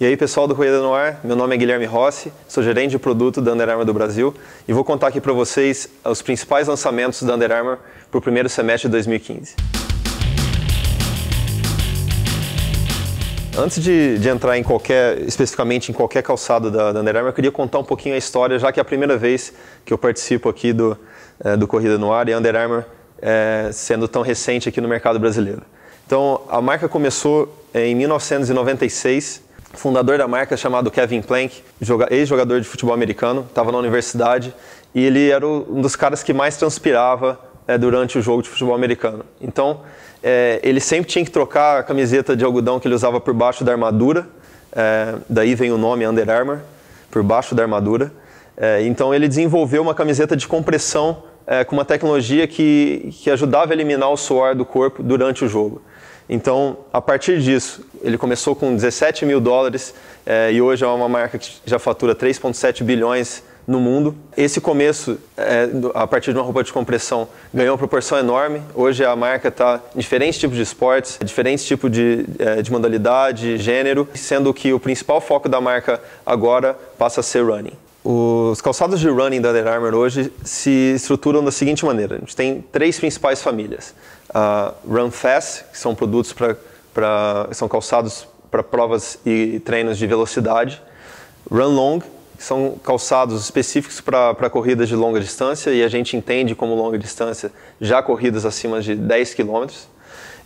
E aí, pessoal do Corrida no Ar, meu nome é Guilherme Rossi, sou gerente de produto da Under Armour do Brasil e vou contar aqui para vocês os principais lançamentos da Under Armour para o primeiro semestre de 2015. Antes de entrar em especificamente em qualquer calçado da Under Armour, eu queria contar um pouquinho a história, já que é a primeira vez que eu participo aqui do Corrida no Ar e a Under Armour sendo tão recente aqui no mercado brasileiro. Então, a marca começou em 1996, o fundador da marca chamado Kevin Plank, ex-jogador de futebol americano, estava na universidade e ele era um dos caras que mais transpirava durante o jogo de futebol americano. Então, ele sempre tinha que trocar a camiseta de algodão que ele usava por baixo da armadura, daí vem o nome Under Armour, por baixo da armadura. Então, ele desenvolveu uma camiseta de compressão com uma tecnologia que ajudava a eliminar o suor do corpo durante o jogo. Então, a partir disso, ele começou com 17 mil dólares e hoje é uma marca que já fatura 3,7 bilhões no mundo. Esse começo, a partir de uma roupa de compressão, ganhou uma proporção enorme. Hoje a marca está em diferentes tipos de esportes, diferentes tipos de modalidade, gênero, sendo que o principal foco da marca agora passa a ser running. Os calçados de running da Under Armour hoje se estruturam da seguinte maneira. A gente tem três principais famílias. Run Fast, que são produtos são calçados para provas e treinos de velocidade. Run Long, que são calçados específicos para corridas de longa distância, e a gente entende como longa distância já corridas acima de 10 km.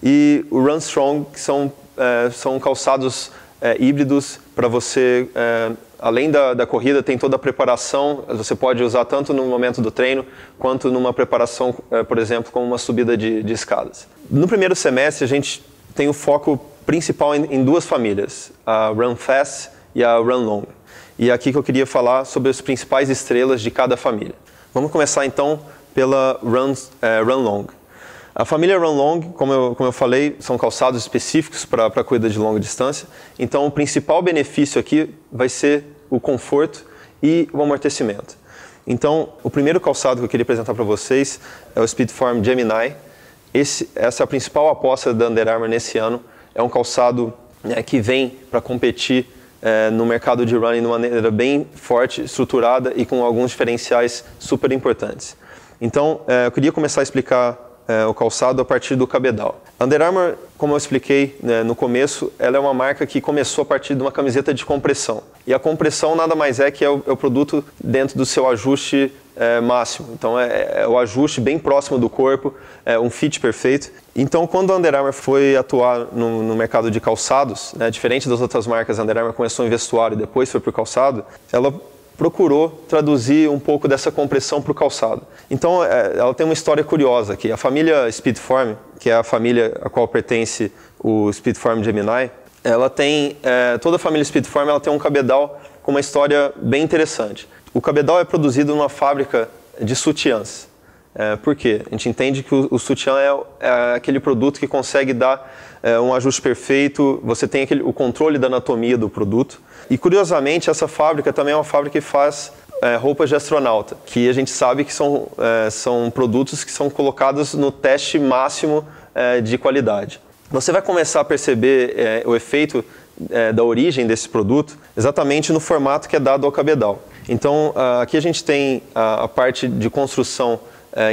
E o Run Strong, que são calçados híbridos para você... Além da corrida, tem toda a preparação, você pode usar tanto no momento do treino, quanto numa preparação, por exemplo, como uma subida de escadas. No primeiro semestre, a gente tem o foco principal em duas famílias, a Run Fast e a Run Long. E é aqui que eu queria falar sobre as principais estrelas de cada família. Vamos começar, então, pela Run Long. A família Run Long, como eu falei, são calçados específicos para corrida de longa distância. Então, o principal benefício aqui vai ser o conforto e o amortecimento. Então, o primeiro calçado que eu queria apresentar para vocês é o Speedform Gemini. Essa é a principal aposta da Under Armour nesse ano. É um calçado que vem para competir no mercado de running de uma maneira bem forte, estruturada e com alguns diferenciais super importantes. Então, eu queria começar a explicar o calçado a partir do cabedal. Under Armour, como eu expliquei no começo, ela é uma marca que começou a partir de uma camiseta de compressão. E a compressão nada mais é que é o produto dentro do seu ajuste máximo. Então é o ajuste bem próximo do corpo, é um fit perfeito. Então quando a Under Armour foi atuar no mercado de calçados, diferente das outras marcas, a Under Armour começou em vestuário e depois foi para o calçado, ela procurou traduzir um pouco dessa compressão para o calçado. Então, ela tem uma história curiosa aqui. A família Speedform, que é a família a qual pertence o Speedform Gemini, ela tem, toda a família Speedform ela tem um cabedal com uma história bem interessante. O cabedal é produzido numa fábrica de sutiãs. Por quê? A gente entende que o sutiã é aquele produto que consegue dar um ajuste perfeito, você tem o controle da anatomia do produto. E curiosamente, essa fábrica também é uma fábrica que faz roupas de astronauta, que a gente sabe que são produtos que são colocados no teste máximo de qualidade. Você vai começar a perceber o efeito da origem desse produto exatamente no formato que é dado ao cabedal. Então, aqui a gente tem a parte de construção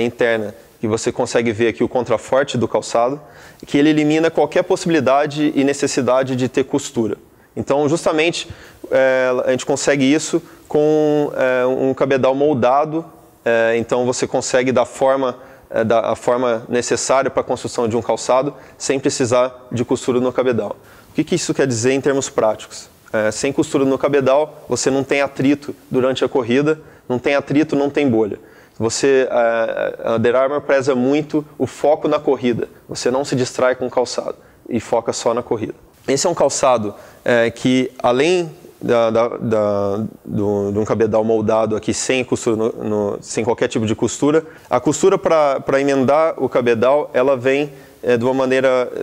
interna, que você consegue ver aqui o contraforte do calçado, que ele elimina qualquer possibilidade e necessidade de ter costura. Então, justamente, a gente consegue isso com um cabedal moldado, então você consegue dar a forma necessária para a construção de um calçado sem precisar de costura no cabedal. O que isso quer dizer em termos práticos? Sem costura no cabedal, você não tem atrito durante a corrida, não tem atrito, não tem bolha. A Under Armour preza muito o foco na corrida, você não se distrai com o calçado e foca só na corrida. Esse é um calçado que, além de um cabedal moldado aqui sem costura, sem qualquer tipo de costura, a costura para emendar o cabedal, ela vem de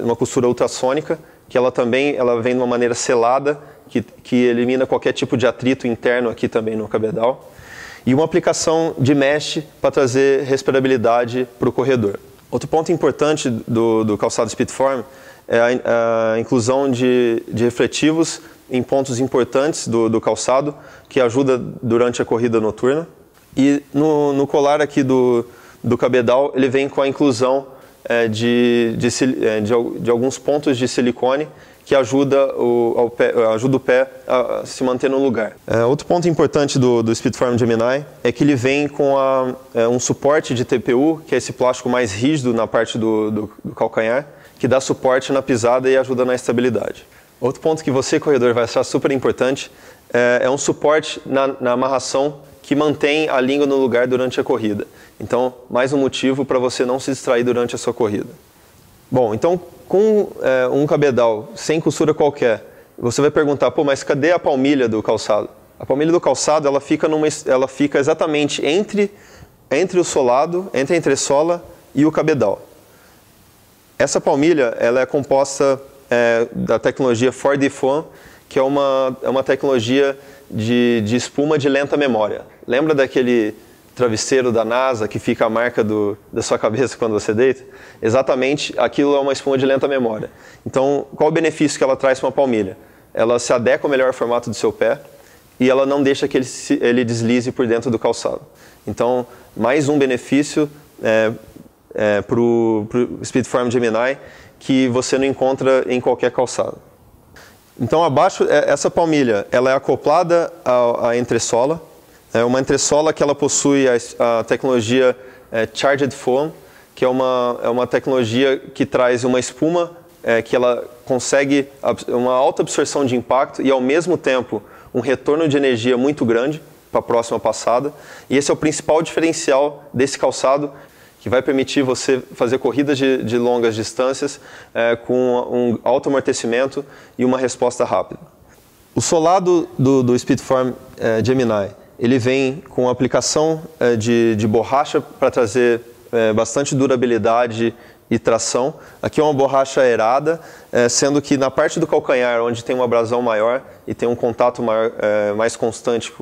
uma costura ultrassônica, que ela vem de uma maneira selada, que elimina qualquer tipo de atrito interno aqui também no cabedal. E uma aplicação de mesh para trazer respirabilidade para o corredor. Outro ponto importante do calçado Speedform é a inclusão de refletivos em pontos importantes do calçado, que ajuda durante a corrida noturna. E no colar aqui do cabedal, ele vem com a inclusão de alguns pontos de silicone, que ajuda o pé a se manter no lugar. Outro ponto importante do Speedform Gemini é que ele vem com um suporte de TPU, que é esse plástico mais rígido na parte do calcanhar, que dá suporte na pisada e ajuda na estabilidade. Outro ponto que você, corredor, vai achar super importante é um suporte na amarração que mantém a língua no lugar durante a corrida. Então, mais um motivo para você não se distrair durante a sua corrida. Bom, então, com um cabedal sem costura qualquer, você vai perguntar, pô, mas cadê a palmilha do calçado? A palmilha do calçado, ela fica exatamente entre o solado, entre a entressola e o cabedal. Essa palmilha, ela é composta da tecnologia Ford Foam, que é uma tecnologia de espuma de lenta memória. Lembra daquele travesseiro da NASA, que fica a marca da sua cabeça quando você deita? Exatamente, aquilo é uma espuma de lenta memória. Então, qual o benefício que ela traz para uma palmilha? Ela se adequa melhor ao formato do seu pé e ela não deixa que ele deslize por dentro do calçado. Então, mais um benefício para o Speedform Gemini que você não encontra em qualquer calçado. Então, abaixo, essa palmilha ela é acoplada à entressola. É uma entressola que ela possui a tecnologia Charged Foam, que é uma tecnologia que traz uma espuma que ela consegue uma alta absorção de impacto e, ao mesmo tempo, um retorno de energia muito grande para a próxima passada. E esse é o principal diferencial desse calçado, que vai permitir você fazer corridas de longas distâncias com um alto amortecimento e uma resposta rápida. O solado do Speedform Gemini, ele vem com aplicação de borracha para trazer bastante durabilidade e tração. Aqui é uma borracha aerada, sendo que na parte do calcanhar, onde tem uma abrasão maior e tem um contato maior, mais constante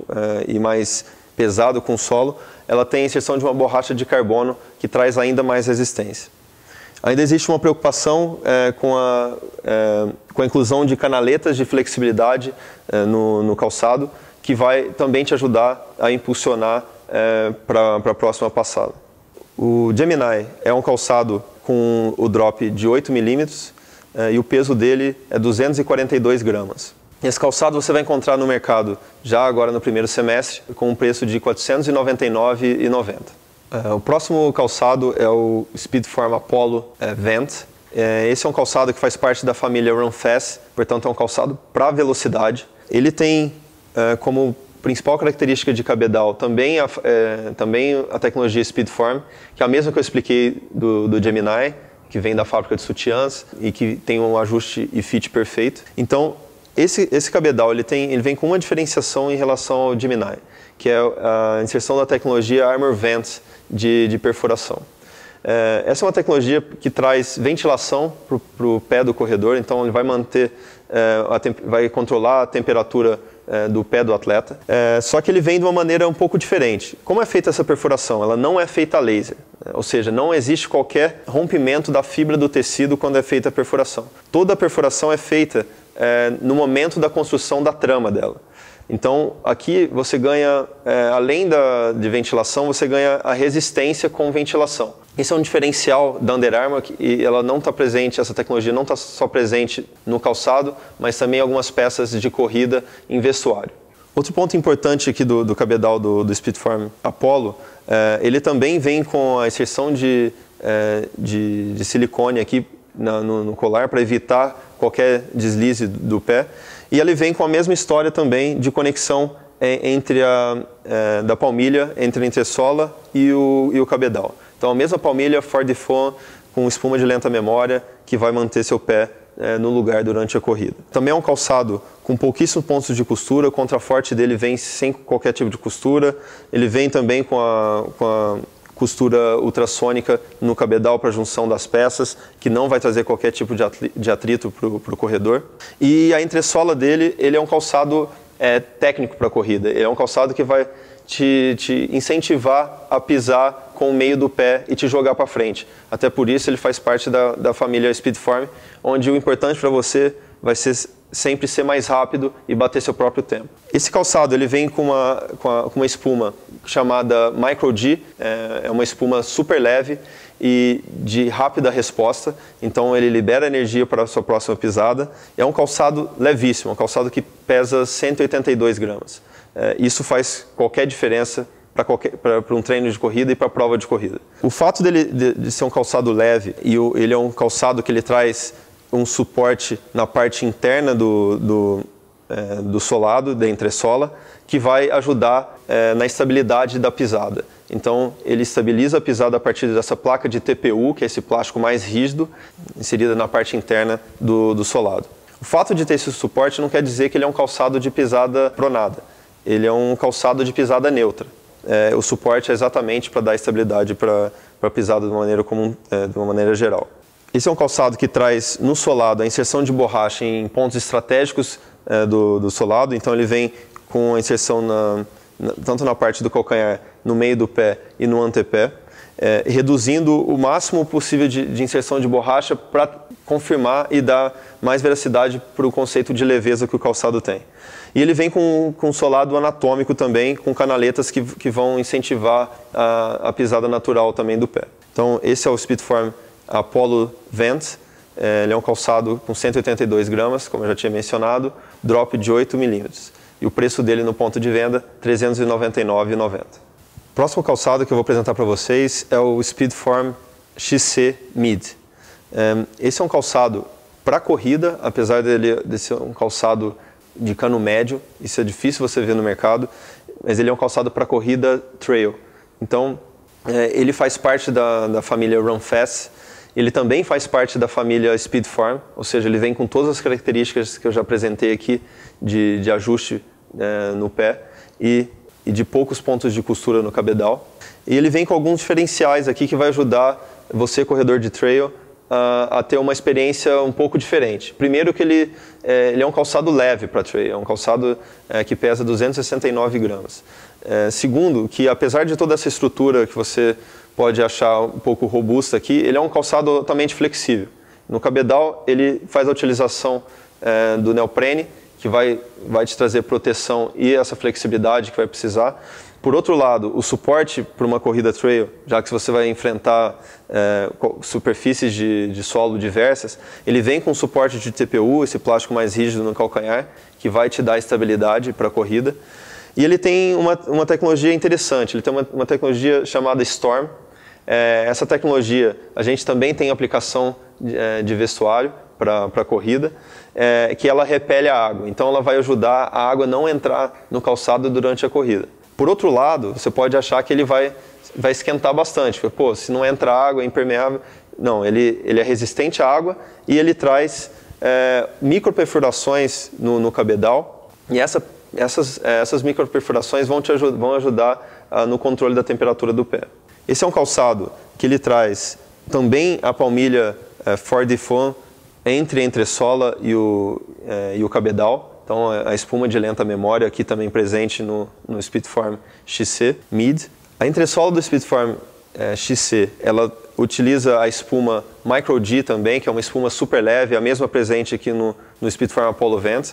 e mais pesado com o solo, ela tem a inserção de uma borracha de carbono que traz ainda mais resistência. Ainda existe uma preocupação com a inclusão de canaletas de flexibilidade no calçado, que vai também te ajudar a impulsionar para a próxima passada. O Gemini é um calçado com o drop de 8 mm e o peso dele é 242 gramas. Esse calçado você vai encontrar no mercado já agora no primeiro semestre com um preço de R$ 499,90. O próximo calçado é o Speedform Apollo Vent. Esse é um calçado que faz parte da família Run Fast, portanto é um calçado para velocidade. Ele tem como principal característica de cabedal também a tecnologia Speedform, que é a mesma que eu expliquei do Gemini, que vem da fábrica de sutiãs e que tem um ajuste e fit perfeito. Então, esse cabedal ele vem com uma diferenciação em relação ao Gemini, que é a inserção da tecnologia Armor Vents de perfuração. Essa é uma tecnologia que traz ventilação para o pé do corredor, então ele vai manter, vai controlar a temperatura do pé do atleta, só que ele vem de uma maneira um pouco diferente. Como é feita essa perfuração? Ela não é feita a laser, ou seja, não existe qualquer rompimento da fibra do tecido quando é feita a perfuração. Toda a perfuração é feita no momento da construção da trama dela. Então, aqui você ganha, além de ventilação, você ganha a resistência com ventilação. Esse é um diferencial da Under Armour, e ela não está presente, essa tecnologia não está só presente no calçado, mas também algumas peças de corrida em vestuário. Outro ponto importante aqui do cabedal do Speedform Apollo, ele também vem com a inserção de silicone aqui no colar para evitar qualquer deslize do pé. E ele vem com a mesma história também de conexão da palmilha, entre a entressola e o cabedal. Então, a mesma palmilha Ford Foam com espuma de lenta memória que vai manter seu pé no lugar durante a corrida. Também é um calçado com pouquíssimos pontos de costura, o contraforte dele vem sem qualquer tipo de costura, ele vem também com a costura ultrassônica no cabedal para junção das peças, que não vai trazer qualquer tipo de atrito para o corredor. E a entressola dele, ele é um calçado técnico para a corrida, ele é um calçado que vai te incentivar a pisar com o meio do pé e te jogar para frente. Até por isso ele faz parte da família Speedform, onde o importante para você vai ser sempre ser mais rápido e bater seu próprio tempo. Esse calçado ele vem com uma espuma chamada Micro G, é uma espuma super leve e de rápida resposta, então ele libera energia para a sua próxima pisada. É um calçado levíssimo, um calçado que pesa 182 gramas. Isso faz qualquer diferença para um treino de corrida e para a prova de corrida. O fato dele ser um calçado leve, e ele é um calçado que ele traz um suporte na parte interna do solado, da entressola, que vai ajudar na estabilidade da pisada. Então ele estabiliza a pisada a partir dessa placa de TPU, que é esse plástico mais rígido, inserida na parte interna do solado. O fato de ter esse suporte não quer dizer que ele é um calçado de pisada pronada, ele é um calçado de pisada neutra. O suporte é exatamente para dar estabilidade para a pisada de uma maneira comum, de uma maneira geral. Esse é um calçado que traz no solado a inserção de borracha em pontos estratégicos do solado, então ele vem com a inserção tanto na parte do calcanhar, no meio do pé e no antepé, reduzindo o máximo possível de inserção de borracha para confirmar e dar mais veracidade para o conceito de leveza que o calçado tem. E ele vem com um solado anatômico também, com canaletas que vão incentivar a pisada natural também do pé. Então esse é o Speedform Apollo Vent, ele é um calçado com 182 gramas, como eu já tinha mencionado, drop de 8 milímetros. E o preço dele no ponto de venda, R$ 399,90. O próximo calçado que eu vou apresentar para vocês é o Speedform XC Mid. Esse é um calçado para corrida, apesar de ser um calçado de cano médio, isso é difícil você ver no mercado, mas ele é um calçado para corrida trail. Então, ele faz parte da família Run Fast. Ele também faz parte da família Speedform, ou seja, ele vem com todas as características que eu já apresentei aqui de ajuste no pé e de poucos pontos de costura no cabedal. E ele vem com alguns diferenciais aqui que vai ajudar você, corredor de trail, a ter uma experiência um pouco diferente. Primeiro que ele é um calçado leve para trail, é um calçado que pesa 269 gramas. Segundo, que apesar de toda essa estrutura que você pode achar um pouco robusta aqui, ele é um calçado totalmente flexível. No cabedal, ele faz a utilização do neoprene, que vai te trazer proteção e essa flexibilidade que vai precisar. Por outro lado, o suporte para uma corrida trail, já que você vai enfrentar superfícies de solo diversas, ele vem com suporte de TPU, esse plástico mais rígido no calcanhar, que vai te dar estabilidade para a corrida. E ele tem uma tecnologia interessante, ele tem uma tecnologia chamada Storm. Essa tecnologia, a gente também tem aplicação de vestuário para corrida, que ela repele a água, então ela vai ajudar a água não entrar no calçado durante a corrida. Por outro lado, você pode achar que ele vai esquentar bastante, porque, pô, se não entra água, é impermeável. Não, ele é resistente à água e ele traz microperfurações no cabedal, e essas microperfurações vão ajudar no controle da temperatura do pé. Esse é um calçado que ele traz também a palmilha Ford Foam entre a entressola e o cabedal. Então a espuma de lenta memória aqui também presente no Speedform XC Mid. A entressola do Speedform XC, ela utiliza a espuma Micro G também, que é uma espuma super leve, a mesma presente aqui no Speedform Apollo Vent.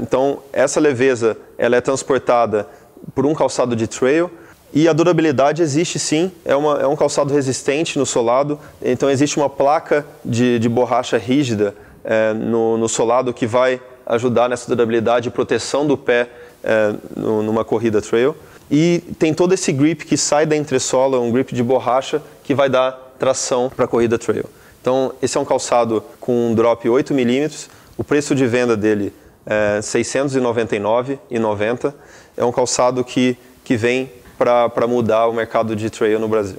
Então essa leveza ela é transportada por um calçado de trail, e a durabilidade existe sim, é um calçado resistente no solado, então existe uma placa de borracha rígida no solado que vai ajudar nessa durabilidade e proteção do pé numa corrida trail. E tem todo esse grip que sai da entressola, um grip de borracha que vai dar tração para a corrida trail. Então esse é um calçado com um drop 8 mm, o preço de venda dele é R$ 699,90. É um calçado que vem para mudar o mercado de trail no Brasil.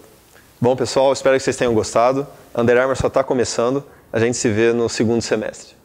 Bom pessoal, espero que vocês tenham gostado. Under Armour só está começando, a gente se vê no segundo semestre.